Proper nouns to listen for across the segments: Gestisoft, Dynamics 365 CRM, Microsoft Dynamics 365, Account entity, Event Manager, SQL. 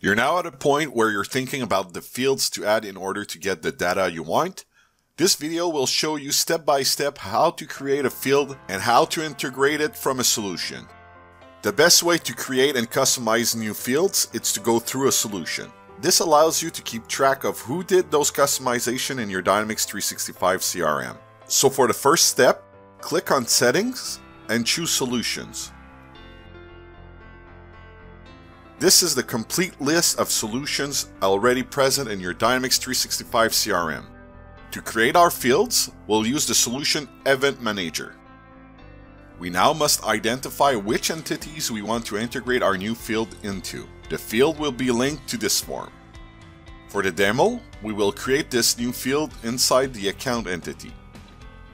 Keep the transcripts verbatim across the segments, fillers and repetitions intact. You're now at a point where you're thinking about the fields to add in order to get the data you want. This video will show you step by step how to create a field and how to integrate it from a solution. The best way to create and customize new fields is to go through a solution. This allows you to keep track of who did those customizations in your Dynamics three sixty-five C R M. So for the first step, click on Settings and choose Solutions. This is the complete list of solutions already present in your Dynamics three sixty-five C R M. To create our fields, we'll use the solution Event Manager. We now must identify which entities we want to integrate our new field into. The field will be linked to this form. For the demo, we will create this new field inside the account entity.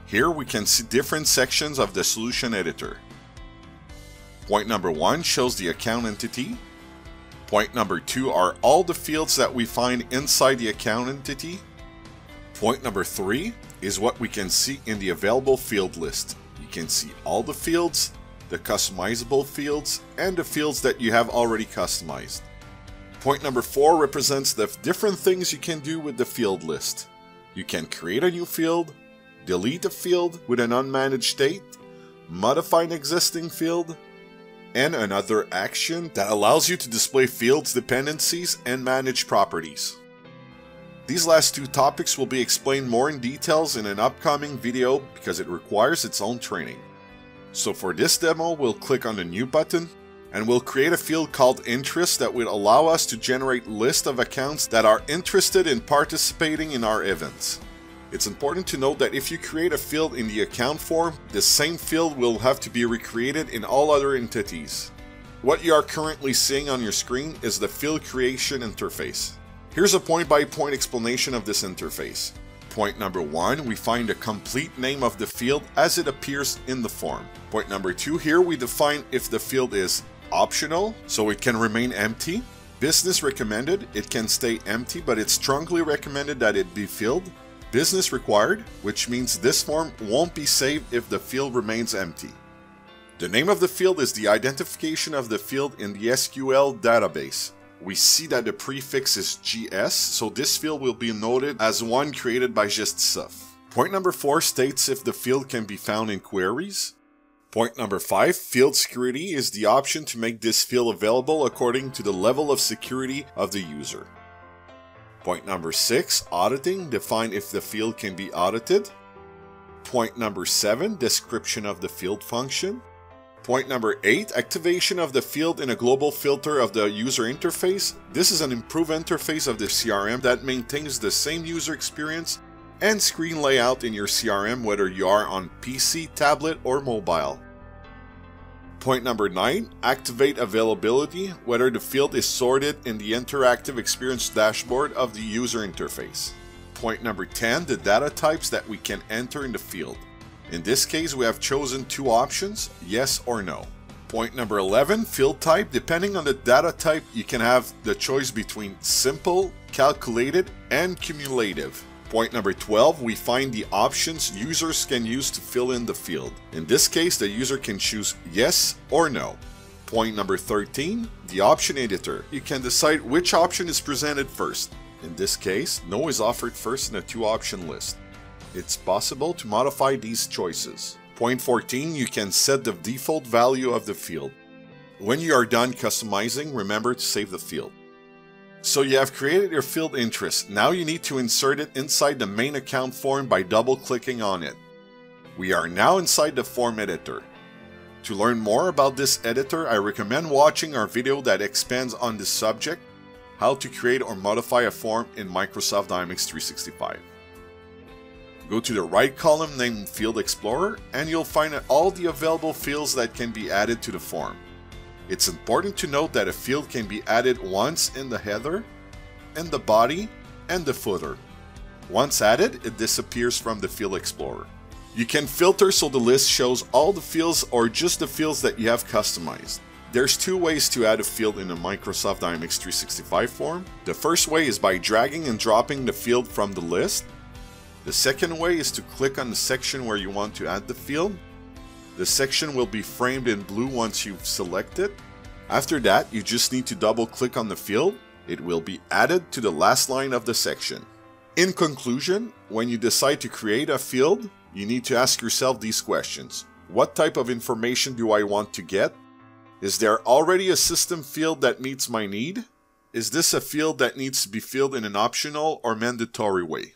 Here we can see different sections of the solution editor. Point number one shows the account entity. Point number two are all the fields that we find inside the account entity. Point number three is what we can see in the available field list. You can see all the fields, the customizable fields, and the fields that you have already customized. Point number four represents the different things you can do with the field list. You can create a new field, delete a field with an unmanaged state, modify an existing field, and another action that allows you to display fields, dependencies, and manage properties. These last two topics will be explained more in details in an upcoming video because it requires its own training. So for this demo, we'll click on the New button and we'll create a field called Interest that will allow us to generate a list of accounts that are interested in participating in our events. It's important to note that if you create a field in the account form, the same field will have to be recreated in all other entities. What you are currently seeing on your screen is the field creation interface. Here's a point-by-point explanation of this interface. Point number one, we find the complete name of the field as it appears in the form. Point number two, here we define if the field is optional, so it can remain empty. Business recommended, it can stay empty, but it's strongly recommended that it be filled. Business required, which means this form won't be saved if the field remains empty. The name of the field is the identification of the field in the S Q L database. We see that the prefix is G S, so this field will be noted as one created by Gestisoft. Point number four states if the field can be found in queries. Point number five, field security is the option to make this field available according to the level of security of the user. Point number six, auditing, define if the field can be audited. Point number seven, description of the field function. Point number eight, activation of the field in a global filter of the user interface. This is an improved interface of the C R M that maintains the same user experience and screen layout in your C R M whether you are on P C, tablet, or mobile. Point number nine, activate availability, whether the field is sorted in the interactive experience dashboard of the user interface. Point number ten, the data types that we can enter in the field. In this case, we have chosen two options, yes or no. Point number eleven, field type. Depending on the data type, you can have the choice between simple, calculated, and cumulative. Point number twelve, we find the options users can use to fill in the field. In this case, the user can choose yes or no. Point number thirteen, the option editor. You can decide which option is presented first. In this case, no is offered first in a two-option list. It's possible to modify these choices. Point fourteen, you can set the default value of the field. When you are done customizing, remember to save the field. So you have created your field interest. Now you need to insert it inside the main account form by double-clicking on it. We are now inside the form editor. To learn more about this editor, I recommend watching our video that expands on this subject, how to create or modify a form in Microsoft Dynamics three sixty-five. Go to the right column named Field Explorer and you'll find all the available fields that can be added to the form. It's important to note that a field can be added once in the header, in the body, and the footer. Once added, it disappears from the Field Explorer. You can filter so the list shows all the fields or just the fields that you have customized. There's two ways to add a field in a Microsoft Dynamics three sixty-five form. The first way is by dragging and dropping the field from the list. The second way is to click on the section where you want to add the field. The section will be framed in blue once you've selected. After that, you just need to double click on the field. It will be added to the last line of the section. In conclusion, when you decide to create a field, you need to ask yourself these questions. What type of information do I want to get? Is there already a system field that meets my need? Is this a field that needs to be filled in an optional or mandatory way?